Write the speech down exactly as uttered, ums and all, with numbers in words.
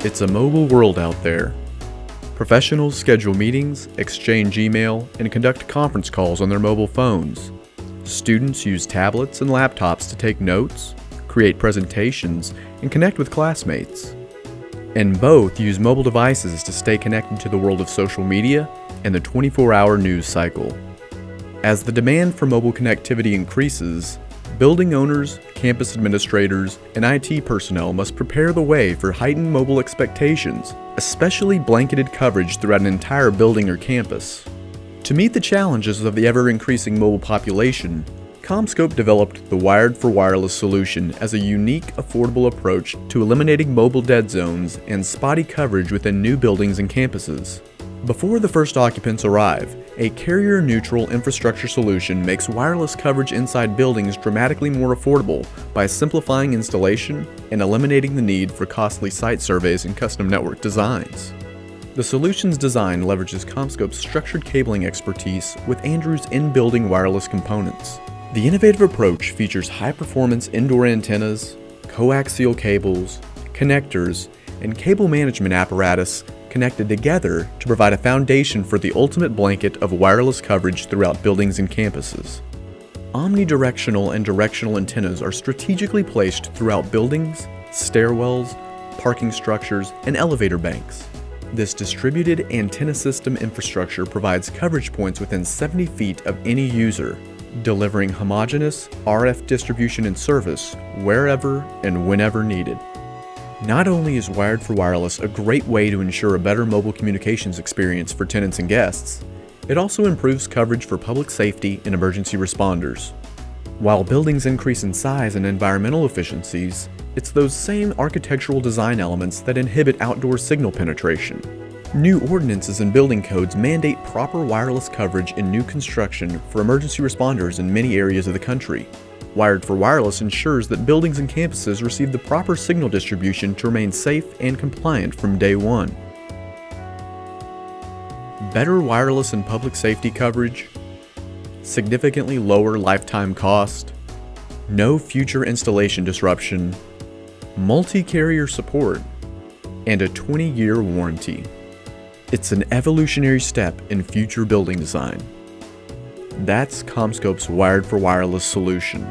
It's a mobile world out there. Professionals schedule meetings, exchange email, and conduct conference calls on their mobile phones. Students use tablets and laptops to take notes, create presentations, and connect with classmates. And both use mobile devices to stay connected to the world of social media and the twenty-four hour news cycle. As the demand for mobile connectivity increases, building owners, campus administrators, and I T personnel must prepare the way for heightened mobile expectations, especially blanketed coverage throughout an entire building or campus. To meet the challenges of the ever-increasing mobile population, CommScope developed the Wired for Wireless solution as a unique, affordable approach to eliminating mobile dead zones and spotty coverage within new buildings and campuses. Before the first occupants arrive, a carrier-neutral infrastructure solution makes wireless coverage inside buildings dramatically more affordable by simplifying installation and eliminating the need for costly site surveys and custom network designs. The solution's design leverages CommScope's structured cabling expertise with Andrew's in-building wireless components. The innovative approach features high-performance indoor antennas, coaxial cables, connectors, and cable management apparatus connected together to provide a foundation for the ultimate blanket of wireless coverage throughout buildings and campuses. Omnidirectional and directional antennas are strategically placed throughout buildings, stairwells, parking structures, and elevator banks. This distributed antenna system infrastructure provides coverage points within seventy feet of any user, delivering homogeneous R F distribution and service wherever and whenever needed. Not only is Wired for Wireless a great way to ensure a better mobile communications experience for tenants and guests, it also improves coverage for public safety and emergency responders. While buildings increase in size and environmental efficiencies, it's those same architectural design elements that inhibit outdoor signal penetration. New ordinances and building codes mandate proper wireless coverage in new construction for emergency responders in many areas of the country. Wired for Wireless ensures that buildings and campuses receive the proper signal distribution to remain safe and compliant from day one. Better wireless and public safety coverage, significantly lower lifetime cost, no future installation disruption, multi-carrier support, and a twenty year warranty. It's an evolutionary step in future building design. That's CommScope's Wired for Wireless solution.